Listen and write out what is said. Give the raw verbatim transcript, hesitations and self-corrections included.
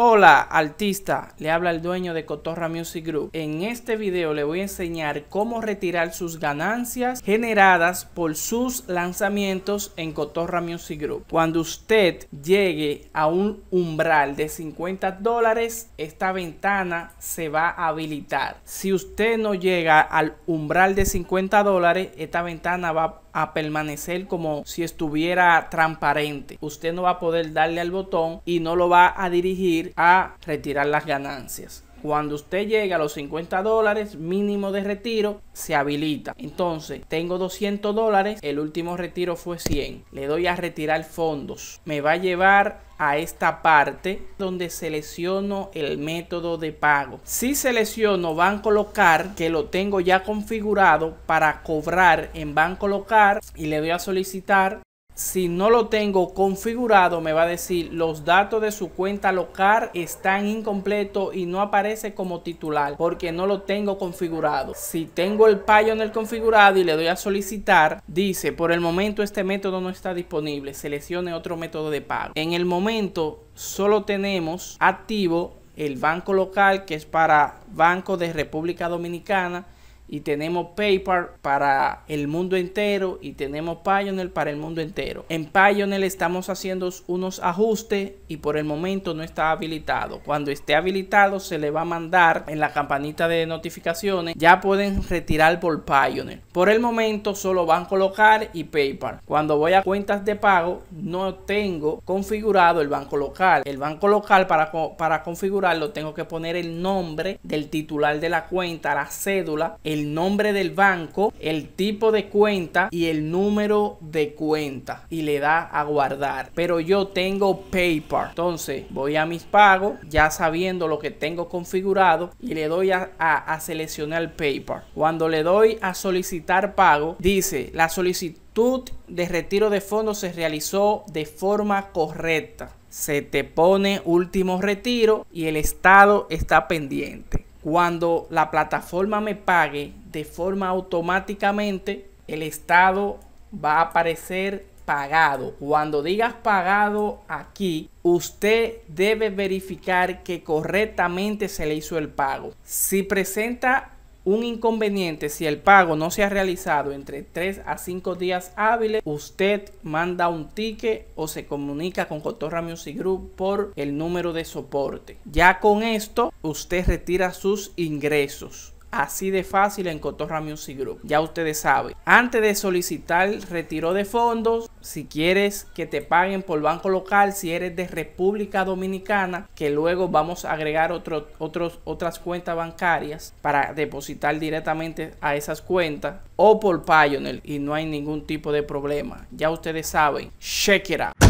Hola artista, le habla el dueño de Cotorra Music Group. En este video le voy a enseñar cómo retirar sus ganancias generadas por sus lanzamientos en Cotorra Music Group. Cuando usted llegue a un umbral de cincuenta dólares, esta ventana se va a habilitar. Si usted no llega al umbral de cincuenta dólares, esta ventana va a a permanecer como si estuviera transparente. Usted no va a poder darle al botón y no lo va a dirigir a retirar las ganancias. Cuando usted llega a los cincuenta dólares mínimo de retiro, se habilita. Entonces, tengo doscientos dólares, el último retiro fue cien. Le doy a retirar fondos. Me va a llevar a esta parte donde selecciono el método de pago. Si selecciono Banco Locar, que lo tengo ya configurado para cobrar en Banco Locar, y le doy a solicitar. Si no lo tengo configurado, me va a decir los datos de su cuenta Locar están incompletos y no aparece como titular porque no lo tengo configurado. Si tengo el Payoneer configurado y le doy a solicitar, dice por el momento este método no está disponible, seleccione otro método de pago. En el momento solo tenemos activo el Banco Local, que es para Banco de República Dominicana, y tenemos PayPal para el mundo entero y tenemos Payoneer para el mundo entero. En Payoneer estamos haciendo unos ajustes y por el momento no está habilitado. Cuando esté habilitado se le va a mandar en la campanita de notificaciones. Ya pueden retirar por Payoneer. Por el momento solo Banco Local y PayPal. Cuando voy a cuentas de pago no tengo configurado el Banco Local. El Banco Local para, para configurarlo tengo que poner el nombre del titular de la cuenta, la cédula, el el nombre del banco, el tipo de cuenta y el número de cuenta, y le da a guardar. Pero yo tengo PayPal, entonces voy a mis pagos ya sabiendo lo que tengo configurado y le doy a, a, a seleccionar PayPal. Cuando le doy a solicitar pago, dice la solicitud de retiro de fondos se realizó de forma correcta, se te pone último retiro y el estado está pendiente. Cuando la plataforma me pague de forma automáticamente, el estado va a aparecer pagado. Cuando digas pagado aquí, usted debe verificar que correctamente se le hizo el pago. Si presenta un inconveniente, si el pago no se ha realizado entre tres a cinco días hábiles, usted manda un ticket o se comunica con Cotorra Music Group por el número de soporte. Ya con esto, usted retira sus ingresos. Así de fácil en Cotorra Music Group. Ya ustedes saben. Antes de solicitar retiro de fondos, si quieres que te paguen por Banco Local, si eres de República Dominicana, que luego vamos a agregar otro, otros, otras cuentas bancarias para depositar directamente a esas cuentas, o por Payoneer, y no hay ningún tipo de problema. Ya ustedes saben. Check it out.